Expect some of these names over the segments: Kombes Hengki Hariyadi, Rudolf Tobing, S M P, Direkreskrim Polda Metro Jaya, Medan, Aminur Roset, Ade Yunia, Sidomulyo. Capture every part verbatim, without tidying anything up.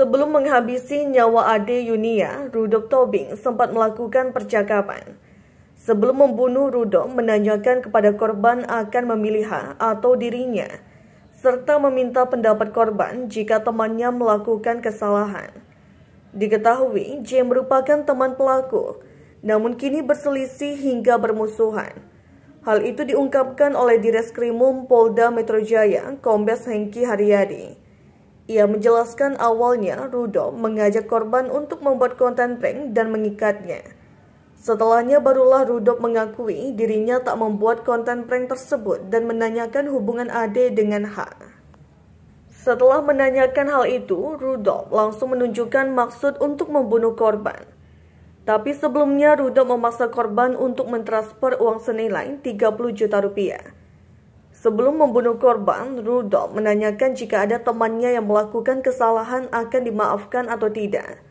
Sebelum menghabisi nyawa Ade Yunia, Rudolf Tobing sempat melakukan percakapan. Sebelum membunuh, Rudolf menanyakan kepada korban akan memilih H atau dirinya, serta meminta pendapat korban jika temannya melakukan kesalahan. Diketahui J merupakan teman pelaku, namun kini berselisih hingga bermusuhan. Hal itu diungkapkan oleh Direkreskrim Polda Metro Jaya, Kombes Hengki Hariyadi. Ia menjelaskan awalnya Rudolf mengajak korban untuk membuat konten prank dan mengikatnya. Setelahnya barulah Rudolf mengakui dirinya tak membuat konten prank tersebut dan menanyakan hubungan Ade dengan H. Setelah menanyakan hal itu, Rudolf langsung menunjukkan maksud untuk membunuh korban. Tapi sebelumnya Rudolf memaksa korban untuk mentransfer uang senilai tiga puluh juta rupiah. Sebelum membunuh korban, Rudolf menanyakan jika ada temannya yang melakukan kesalahan akan dimaafkan atau tidak.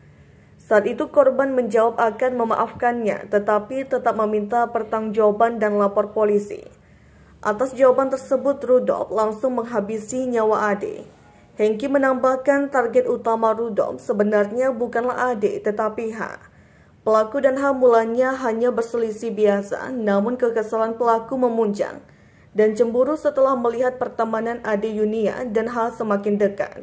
Saat itu korban menjawab akan memaafkannya, tetapi tetap meminta pertanggungjawaban dan lapor polisi. Atas jawaban tersebut, Rudolf langsung menghabisi nyawa Ade. Hengki menambahkan target utama Rudolf sebenarnya bukanlah Ade, tetapi H. Pelaku dan H mulanya hanya berselisih biasa, namun kekesalan pelaku memuncak dan cemburu setelah melihat pertemanan Ade Yunia dan H semakin dekat.